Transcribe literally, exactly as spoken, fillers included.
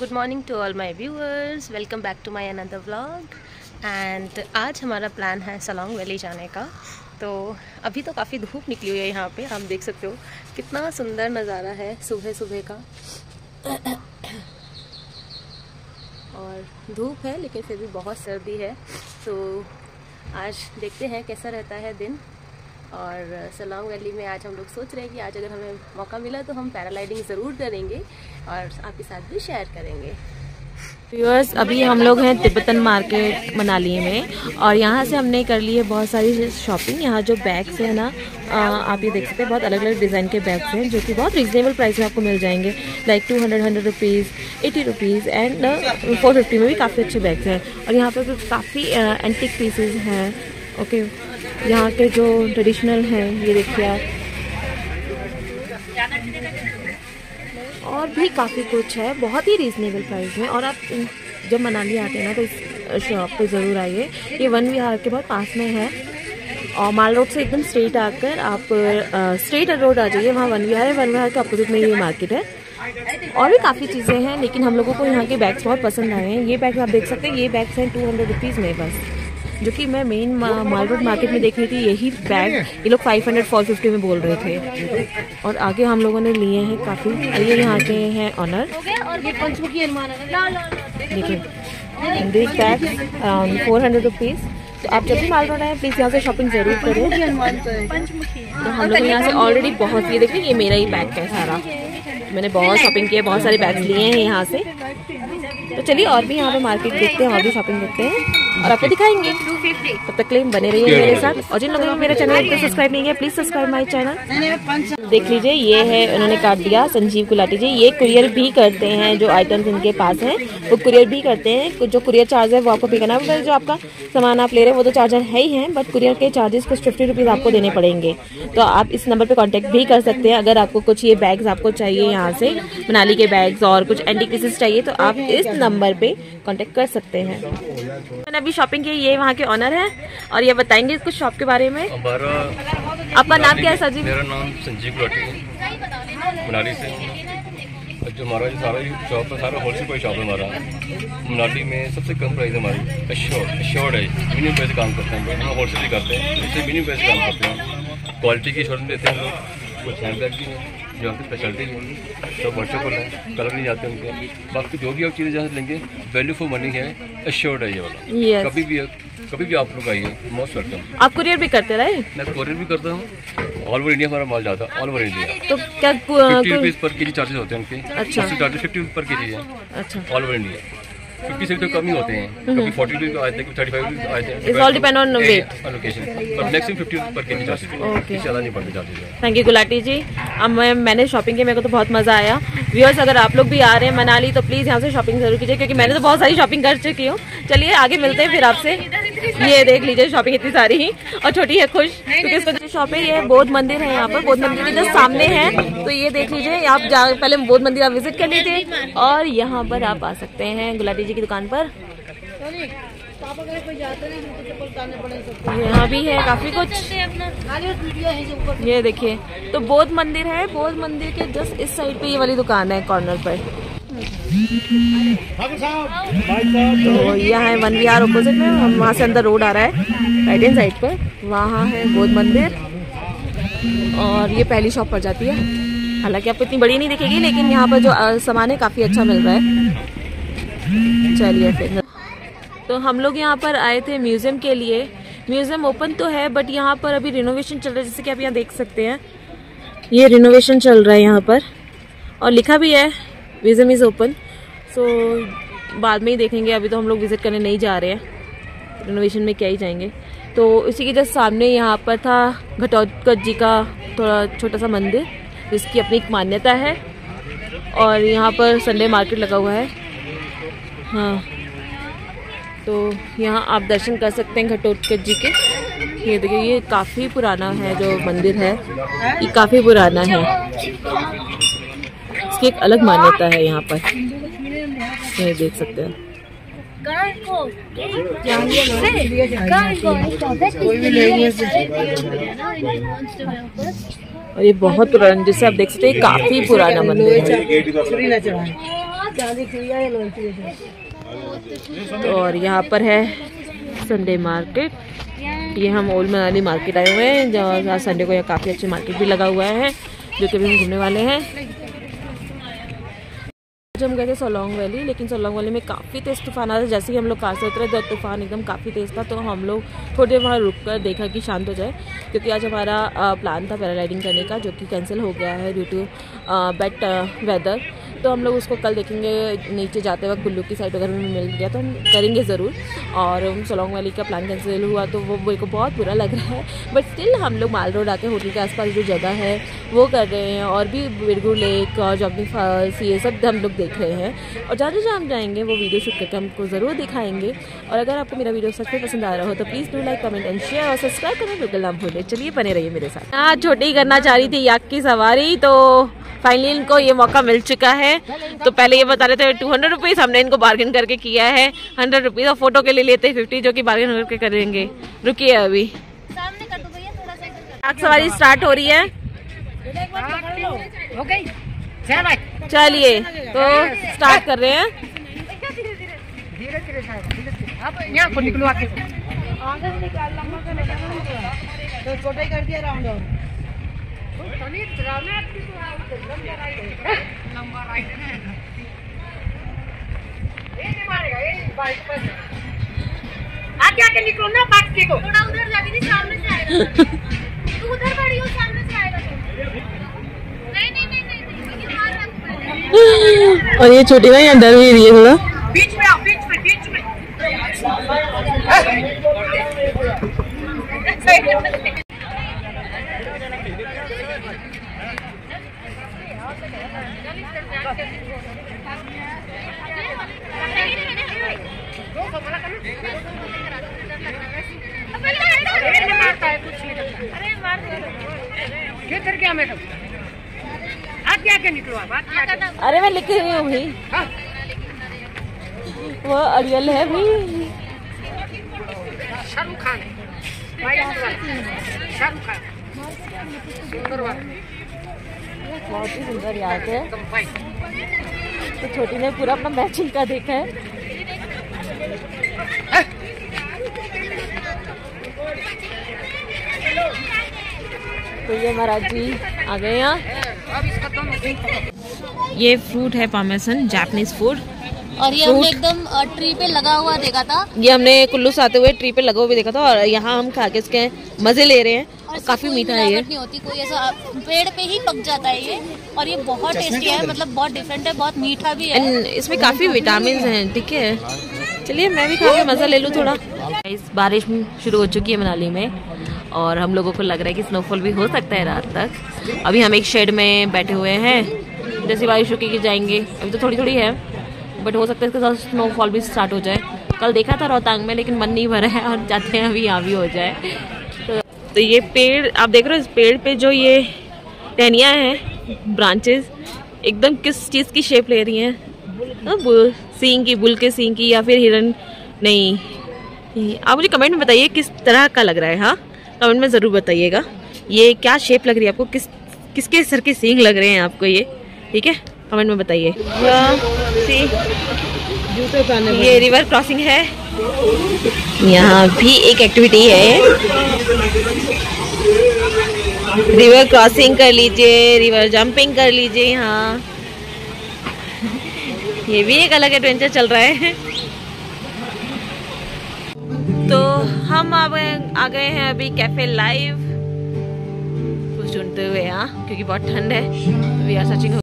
Good morning to all my viewers, welcome back to my another vlog. And आज हमारा plan है Solang valley जाने का। तो अभी तो काफ़ी धूप निकली हुई है यहाँ पे, आप देख सकते हो कितना सुंदर नज़ारा है सुबह सुबह का। और धूप है लेकिन फिर भी बहुत सर्दी है। तो आज देखते हैं कैसा रहता है दिन। और सोलांग वैली में आज हम लोग सोच रहे हैं कि आज अगर हमें मौका मिला तो हम पैराग्लाइडिंग ज़रूर करेंगे और आपके साथ भी शेयर करेंगे। व्यूअर्स, अभी हम लोग हैं तिब्बतन मार्केट मनाली में और यहाँ से हमने कर ली है बहुत सारी शॉपिंग। यहाँ जो बैग्स हैं ना, आप ये देख सकते हैं, बहुत अलग अलग डिज़ाइन के बैग्स हैं जो कि बहुत रिजनेबल प्राइस में आपको मिल जाएंगे। Like two hundred hundred rupees, eighty rupees and four fifty में भी काफ़ी अच्छे बैग्स हैं। और यहाँ पर काफ़ी एंटिक पीसेज हैं। ओके, यहाँ के जो ट्रेडिशनल हैं ये देखिए आप, और भी काफ़ी कुछ है बहुत ही रीज़नेबल प्राइस में। और आप जब मनाली आते हैं ना तो इस शॉप पे ज़रूर आइए। ये वन विहार के बहुत पास में है और माल रोड से एकदम स्ट्रेट आकर आप स्ट्रेट रोड आ जाइए, वहाँ वन विहार है। वन विहार के अपोजिट में ये मार्केट है। और भी काफ़ी चीज़ें हैं लेकिन हम लोगों को यहाँ के बैग्स बहुत पसंद आए हैं। ये बैग आप देख सकते हैं, ये बैग्स हैं टू हंड्रेड रुपीज़ में बस, जो कि मैं मेन माल रोड मार्केट में देख रही थी। यही बैग ये लोग फाइव हंड्रेड फोर फिफ्टी में बोल रहे थे। और आगे हम लोगों ने लिए हैं काफ़ी, ये यहाँ के हैं ऑनर। देखिए this bag around four hundred rupees. तो आप जब भी माल रोड आए प्लीज़ यहाँ से शॉपिंग ज़रूर करें। तो हम लोग यहाँ से ऑलरेडी बहुत, ये देखिए ये मेरा ही बैग है सारा, मैंने बहुत शॉपिंग किया, बहुत सारे बैग्स लिए हैं यहाँ से। तो चलिए और भी यहाँ पे मार्केट देखते हैं, और भी शॉपिंग करते हैं और आपको दिखाएंगे। तब तक क्लेम बने रहिए मेरे साथ। और जिन लोगों ने मेरा चैनल सब्सक्राइब नहीं किया प्लीज सब्सक्राइब माय चैनल। देख लीजिए ये है, उन्होंने काट दिया, संजीव गुलाटी जी। ये कुरियर भी करते हैं, जो आइटम्स इनके पास हैं वो कुरियर भी करते हैं। जो कुरियर चार्ज है वो आपको पे करना है। जो आपका सामान आप ले रहे हैं वो तो चार्जर है ही है, बट कुरियर के चार्जेस कुछ फिफ्टी रुपीज़ आपको देने पड़ेंगे। तो आप इस नंबर पर कॉन्टैक्ट भी कर सकते हैं अगर आपको कुछ ये बैग्स आपको चाहिए यहाँ से मनाली के बैग्स और कुछ एंटीक पीसेस चाहिए तो आप इस नंबर पे कांटेक्ट कर सकते हैं। मैंने अभी शॉपिंग की, ये वहाँ के ऑनर हैं और ये बताएंगे कुछ शॉप के बारे में। आपका नाम क्या है सर जी? मेरा नाम संजीव गुलाटी है, मनाली से। जो हमारा जो सारा शॉप है सारा होलसेल कोई शॉप है हमारा मनाली में। सबसे कम प्राइस है हमारी, एश्योर्ड एश्योर्ड है, मिनिमम प्राइस काम करते हैं। हम होलसेल ही करते हैं, इससे मिनिमम प्राइस काम करते हैं, क्वालिटी की एश्योरेंस देते हैं। कुछ हैंडबैग भी हैं जो आपकी स्पेशलिटी होगी, सब व्हाट्सएप पर है, कलर नहीं जाते उनके। बाकी जो भी आप चीज़ें जहाँ लेंगे वैल्यू फॉर मनी है, एश्योर्ड है ये वाला। yes. कभी भी कभी भी आप लोग आइए, मोस्ट वेलकम। आप कुरियर भी करते रहे? मैं कुरियर भी करता हूँ, ऑल ओवर इंडिया हमारा माल जाता है, ऑल ओवर इंडिया। तो क्या फिफ्टी रुपीज़ पर के जी चार्जेस होते हैं उनके? अच्छा, चार्जेस फिफ्टी पर के जी है। अच्छा, ऑल ओवर इंडिया फिफ्टी से तो कम ही होते हैं, कभी फोर्टी भी आए थे, कभी थर्टी फाइव भी आए थे। It's all depend on weight, location, पर maximum fifty per K G charge है, ज़्यादा नहीं पड़ता charge. Thank you Gulati ji. अब मैं मैंने शॉपिंग की, मेरे को तो बहुत मज़ा आया। व्यूअर्स, अगर आप लोग भी आ रहे हैं मनाली तो प्लीज़ यहाँ से शॉपिंग जरूर कीजिए, क्योंकि मैंने तो बहुत सारी शॉपिंग कर चुकी हूँ। चलिए आगे मिलते हैं फिर आपसे। ये देख लीजिए शॉपिंग इतनी सारी ही, और छोटी है खुश, क्योंकि इसका जो शॉप है ये बौद्ध मंदिर है, यहाँ पर बौद्ध मंदिर के जस्ट सामने है। तो ये देख लीजिए, आप जा पहले बौद्ध मंदिर आप विजिट कर लीजिए और यहाँ पर आप आ सकते हैं गुलाटी जी की दुकान पर। यहाँ भी है काफी कुछ, ये देखिए। तो बौद्ध मंदिर है, बौद्ध मंदिर के जस्ट इस साइड पे ये वाली दुकान है कॉर्नर पर। तो यहाँ है वन विहार अपोजिट में, हम वहाँ से अंदर रोड आ रहा है राइट हैंड साइड पर, वहाँ है बौद्ध मंदिर। और ये पहली शॉप पर जाती है, हालांकि आपको इतनी बड़ी नहीं दिखेगी लेकिन यहाँ पर जो सामान है काफ़ी अच्छा मिल रहा है। चलिए फिर, तो हम लोग यहाँ पर आए थे म्यूज़ियम के लिए। म्यूज़ियम ओपन तो है बट यहाँ पर अभी रिनोवेशन चल रहा है, जैसे कि आप यहाँ देख सकते हैं ये रिनोवेशन चल रहा है यहाँ पर। और लिखा भी है म्यूज़ियम इज़ ओपन, सो बाद में ही देखेंगे, अभी तो हम लोग विज़िट करने नहीं जा रहे हैं, रिनोवेशन में क्या ही जाएंगे। तो इसी के जस्ट सामने यहाँ पर था घटोत्कच जी का थोड़ा छोटा सा मंदिर, जिसकी अपनी एक मान्यता है। और यहाँ पर संडे मार्केट लगा हुआ है, हाँ, तो यहाँ आप दर्शन कर सकते हैं घटोत्कच जी के। ये देखिए, ये काफ़ी पुराना है जो मंदिर है, ये काफ़ी पुराना है, इसकी एक अलग मान्यता है यहाँ पर, ये देख सकते हैं। और ये बहुत पुराना, जैसे आप देख सकते हैं काफी पुराना मंदिर है। और यहाँ पर है संडे मार्केट। ये हम ओल्ड मनाली मार्केट आए हुए हैं जहाँ संडे को यहाँ काफ़ी अच्छे मार्केट भी लगा हुआ है जो कि हम घूमने वाले हैं। आज हम गए थे सोलांग वैली, लेकिन सोलांग वैली में काफ़ी तेज़ तूफान आ था। जैसे कि हम लोग कार से उतरे तो तूफान एकदम काफ़ी तेज़ था, तो हम लोग थोड़ी देर वहाँ रुक कर देखा कि शांत हो जाए, क्योंकि आज हमारा प्लान था पैराग्लाइडिंग करने का जो कि कैंसिल हो गया है ड्यू टू बैड वेदर। तो हम लोग उसको कल देखेंगे, नीचे जाते वक्त कुल्लू की साइड अगर हमें मिल गया तो हम करेंगे ज़रूर। और सोलांग वैली का प्लान कैंसिल हुआ तो वो मेरे को बहुत बुरा लग रहा है, बट स्टिल हम लोग माल रोड आके होटल के आसपास जो जगह है वो कर रहे हैं। और भी बिरगू लेक और जॉगिंग फॉल्स ये सब हम लोग देख रहे हैं, और जहाँ जहाँ हम जाएंगे वो वीडियो शूट करके हमको ज़रूर दिखाएंगे। और अगर आपको मेरा वीडियो सच में पसंद आ रहा हो तो please do like, comment and share और सब्सक्राइब करना बिल्कुल ना भूलें। चलिए बने रहिए मेरे साथ। हाँ, छोटी करना चाह रही थी याक की सवारी, तो फाइनली इनको ये मौका मिल चुका है। तो पहले ये बता रहे थे टू हंड्रेड रुपीज़, हमने इनको बार्गेन करके किया है हंड्रेड रुपीज़ और फोटो के लिए लेते हैं फिफ्टी जो कि बार्गेन करके करेंगे। रुकिए, अभी याक सवारी स्टार्ट हो रही है। चलिए तो स्टार्ट कर रहे हैं। आगे आगे निकलो ना बाइक से, थोड़ा उधर जाके नहीं सामने से आएगा तू, उधर खड़ी हो सामने से आएगा तू। नहीं नहीं नहीं नहीं, और ये छोटी ना यहाँ डर भी रही है थोड़ा। बीच में आओ, बीच में बीच में किधर गया मैडम? आगे आगे निकलो आप। अरे मैं लिख रही हूँ भाई, वो अड़ियल है भाई। शाहरुख खान है, शाहरुख खान सुंदर वाला, बहुत ही सुंदर याद है। तो छोटी ने पूरा अपना मैचिंग का देखा है। तो ये महाराज जी आ गए यहाँ। ये फ्रूट है पामेसन, जापानीज फूड, और ये हमने एकदम ट्री पे लगा हुआ देखा था। ये हमने कुल्लू से आते हुए ट्री पे लगा हुआ भी देखा था, और यहाँ हम खा के इसके मजे ले रहे हैं। काफी मीठा है ये, नहीं होती कोई ऐसा, पेड़ पे ही पक जाता है ये, और ये बहुत टेस्टी है, मतलब बहुत डिफरेंट है, बहुत मीठा भी है, इसमें काफी विटामिन हैं। ठीक है, चलिए मैं भी खा के मजा ले लूँ थोड़ा। इस बारिश शुरू हो चुकी है मनाली में, और हम लोगों को लग रहा है कि स्नोफॉल भी हो सकता है रात तक। अभी हम एक शेड में बैठे हुए हैं, जैसे बारिश रुकेगी जाएंगे। अभी तो थोड़ी थोड़ी है, बट हो सकता है इसके साथ स्नोफॉल भी स्टार्ट हो जाए। कल देखा था रोहतांग में, लेकिन मन नहीं भरा है और जाते हैं अभी यहाँ भी हो जाए। तो ये पेड़ आप देख रहे हो, इस पेड़ पे जो ये टहनियाँ हैं, ब्रांचेस एकदम किस चीज़ की शेप ले रही हैं, सींग की, बुल के सींग की या फिर हिरन। नहीं, आप मुझे कमेंट में बताइए किस तरह का लग रहा है। हाँ, कमेंट में ज़रूर बताइएगा ये क्या शेप लग रही है आपको, किस किसके सर के सींग लग रहे हैं आपको ये। ठीक है, कमेंट में बताइए। ये रिवर क्रॉसिंग है, यहाँ भी एक एक्टिविटी है। रिवर क्रॉसिंग कर लीजिए, रिवर जंपिंग कर लीजिए। यहाँ ये भी एक अलग एडवेंचर चल रहा है। तो हम अब आ गए हैं अभी कैफे लाइव कुछ ढूंढते हुए यहाँ, क्योंकि बहुत ठंड है। We are searching